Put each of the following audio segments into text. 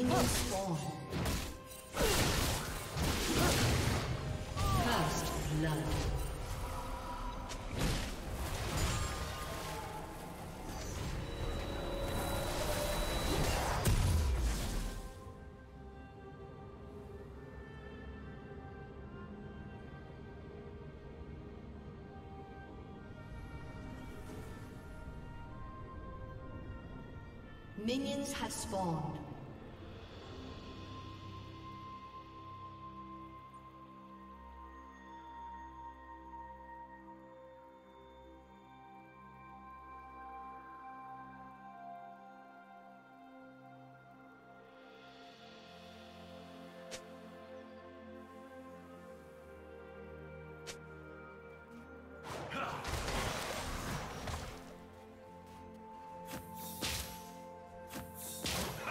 Minions have spawned.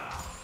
Ah!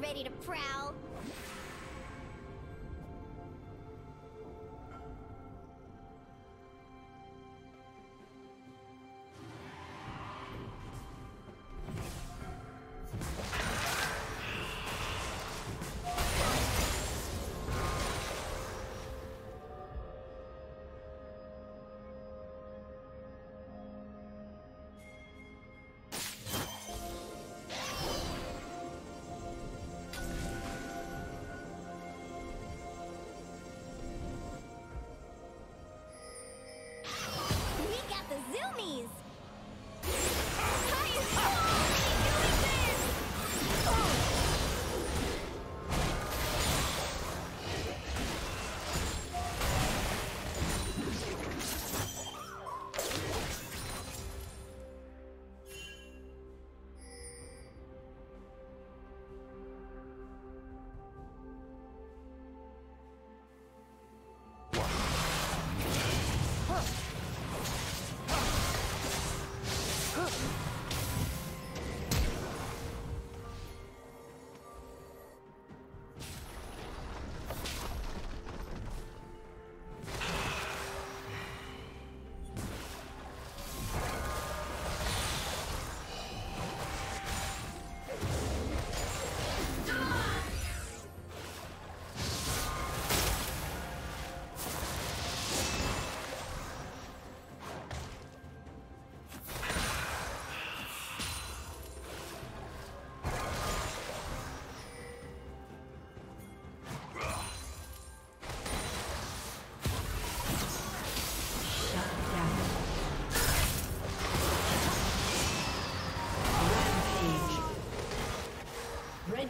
Ready to prowl? Zoomies!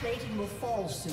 Plating will fall soon.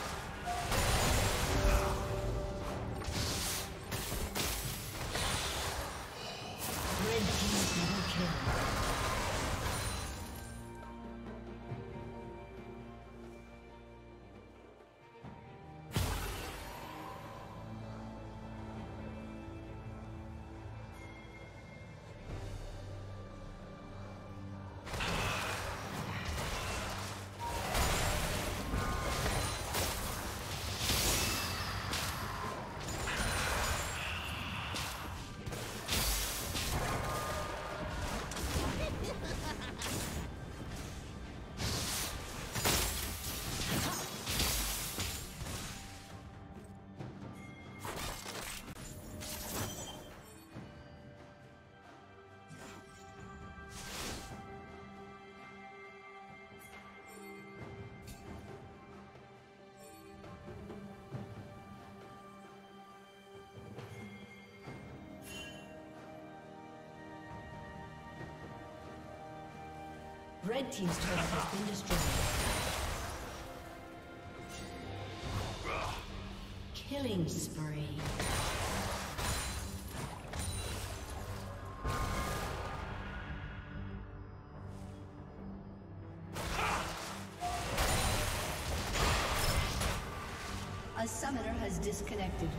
Red Team double kill. Red team's turret has been destroyed. Killing spree. A summoner has disconnected.